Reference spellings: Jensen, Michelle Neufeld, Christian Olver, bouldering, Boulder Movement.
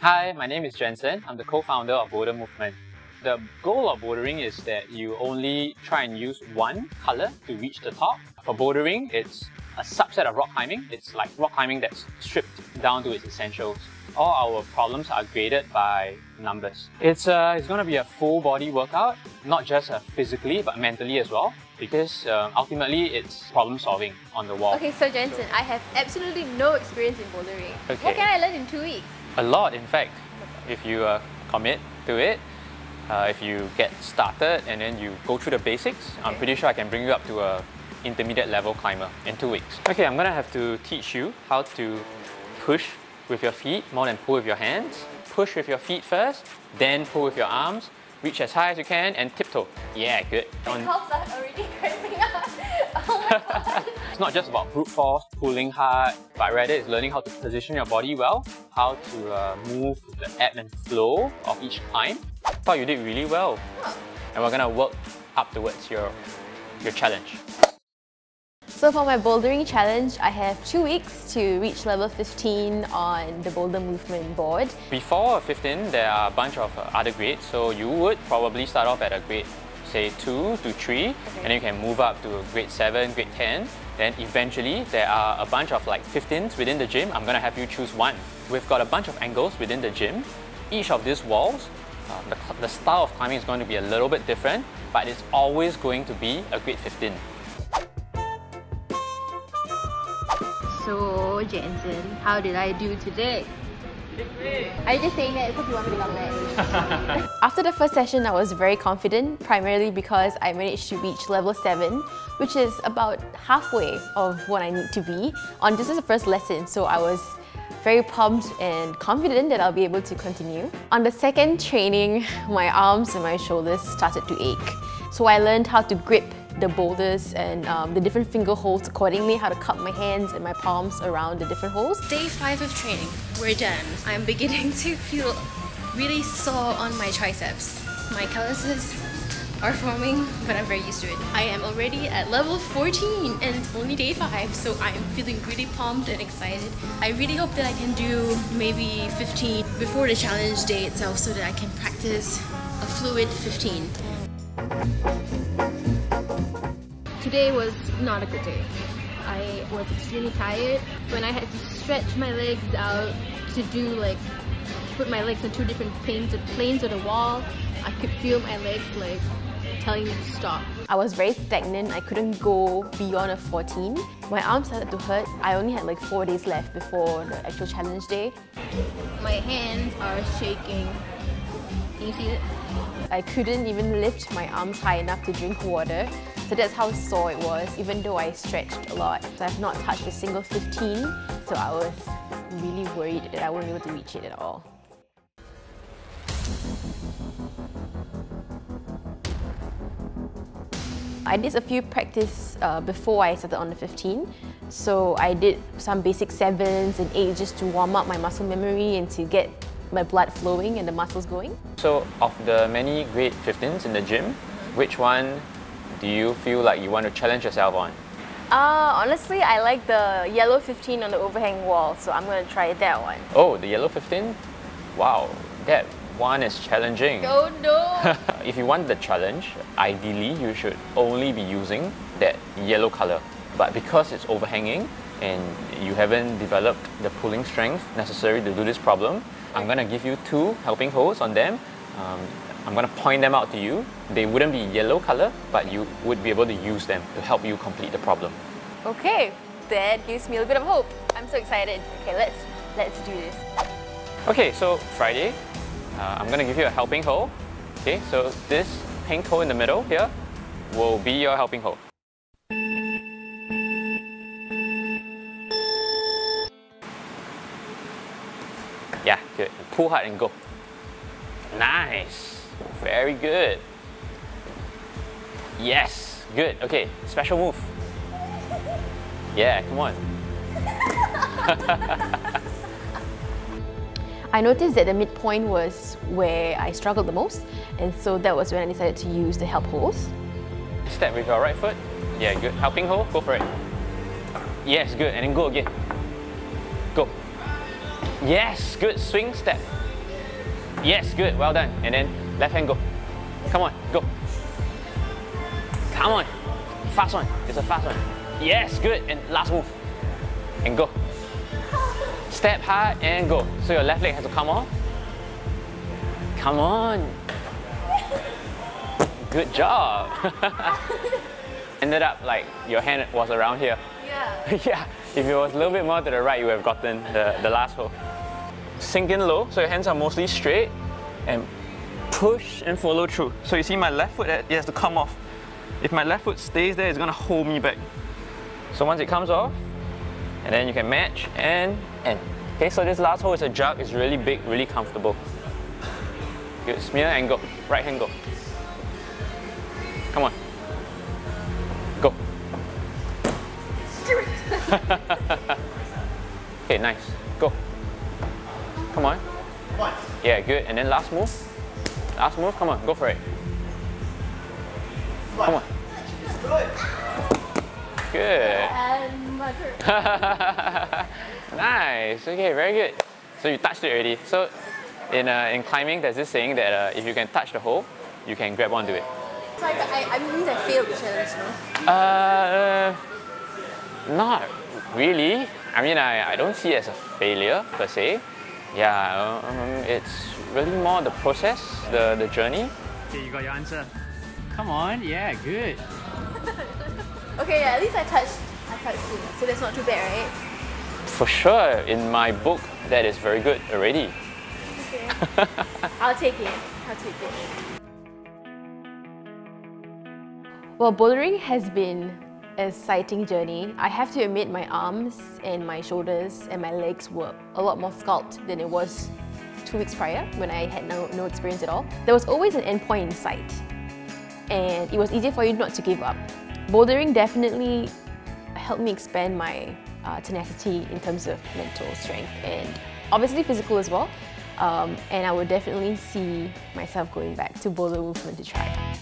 Hi, my name is Jensen. I'm the co-founder of Boulder Movement. The goal of bouldering is that you only try and use one color to reach the top. For bouldering, it's a subset of rock climbing. It's like rock climbing that's stripped down to its essentials. All our problems are graded by numbers. It's going to be a full body workout, not just physically but mentally as well, because ultimately it's problem solving on the wall. Okay, so Jensen, I have absolutely no experience in bouldering. Okay. What can I learn in 2 weeks? A lot, in fact, if you commit to it. If you get started and then you go through the basics, okay. I'm pretty sure I can bring you up to an intermediate level climber in 2 weeks. Okay, I'm going to have to teach you how to push with your feet more than pull with your hands. Push with your feet first, then pull with your arms. Reach as high as you can and tiptoe. Yeah, good. My calves are already cramping up. Oh my god. It's not just about brute force, pulling hard, but rather it's learning how to position your body well, how to move the ebb and flow of each climb. I thought you did really well. Oh. And we're gonna work up towards your challenge. So for my bouldering challenge, I have 2 weeks to reach level 15 on the Boulder Movement board. Before 15, there are a bunch of other grades, so you would probably start off at a grade, say 2 to 3, okay. And then you can move up to grade 7, grade 10. Then eventually, there are a bunch of like 15s within the gym. I'm gonna have you choose one. We've got a bunch of angles within the gym. Each of these walls, the style of climbing is going to be a little bit different, but it's always going to be a grade 15. So Jensen, how did I do today? Are you just saying that because you want me to come back? After the first session, I was very confident, primarily because I managed to reach level 7, which is about halfway of what I need to be on just the first lesson, so I was very pumped and confident that I'll be able to continue. On the second training, my arms and my shoulders started to ache, so I learned how to grip the boulders and the different finger holds accordingly, how to cup my hands and my palms around the different holes. Day 5 of training, we're done. I'm beginning to feel really sore on my triceps. My calluses are forming, but I'm very used to it. I am already at level 14 and it's only day 5, so I'm feeling really pumped and excited. I really hope that I can do maybe 15 before the challenge day itself so that I can practice a fluid 15. Today was not a good day. I was extremely tired. When I had to stretch my legs out to do like, put my legs on 2 different planes of the wall, I could feel my legs like telling me to stop. I was very stagnant. I couldn't go beyond a 14. My arms started to hurt. I only had like 4 days left before the actual challenge day. My hands are shaking. Can you see it? I couldn't even lift my arms high enough to drink water. So that's how sore it was, even though I stretched a lot. So I've not touched a single 15, so I was really worried that I wouldn't be able to reach it at all. I did a few practice before I started on the 15. So I did some basic 7s and 8s just to warm up my muscle memory and to get my blood flowing and the muscles going. So of the many grade 15s in the gym, which one do you feel like you want to challenge yourself on? Honestly, I like the yellow 15 on the overhang wall, so I'm going to try that one. Oh, the yellow 15? Wow, that one is challenging. Oh no! If you want the challenge, ideally you should only be using that yellow color. But because it's overhanging and you haven't developed the pulling strength necessary to do this problem, I'm going to give you 2 helping holes on them. I'm going to point them out to you. They wouldn't be yellow color, but you would be able to use them to help you complete the problem. Okay, that gives me a bit of hope. I'm so excited. Okay, let's do this. Okay, so Friday, I'm going to give you a helping hole. Okay, so this pink hole in the middle here will be your helping hole. Yeah, good. Pull hard and go. Nice. Very good. Yes, good. Okay, special move. Yeah, come on. I noticed that the midpoint was where I struggled the most, and so that was when I decided to use the help holes. Step with your right foot. Yeah, good. Helping hole, go for it. Yes, good. And then go again. Go. Yes, good. Swing step. Yes, good. Well done. And then left hand go. Come on, go. Come on. Fast one. It's a fast one. Yes, good. And last move. And go. Step hard and go. So your left leg has to come off. Come on. Good job. Ended up like your hand was around here. Yeah. Yeah. If it was a little bit more to the right, you would have gotten the last hole. Sink in low, so your hands are mostly straight. And push and follow through. So you see my left foot, it has to come off. If my left foot stays there, it's going to hold me back. So once it comes off, and then you can match and end. Okay, so this last hole is a jug. It's really big, really comfortable. Good, smear and go. Right hand go. Come on. Go. Okay, nice. Go. Come on. Yeah, good. And then last move. Last move. Come on, go for it. Come on. Good. Nice. Okay, very good. So you touched it already. So in climbing, there's this saying that if you can touch the hole, you can grab onto it. So I mean, I failed the challenge, no? Not really. I mean, I don't see it as a failure per se. Yeah, it's really more the process, the journey. Okay, you got your answer. Come on, yeah, good. Okay, yeah, at least I touched it, so that's not too bad, right? For sure, in my book, that is very good already. Okay. I'll take it. Well, bouldering has been an exciting journey. I have to admit my arms and my shoulders and my legs were a lot more sculpted than it was 2 weeks prior when I had no experience at all. There was always an end point in sight and it was easier for you not to give up. Bouldering definitely helped me expand my tenacity in terms of mental strength and obviously physical as well. And I would definitely see myself going back to boulder movement to try.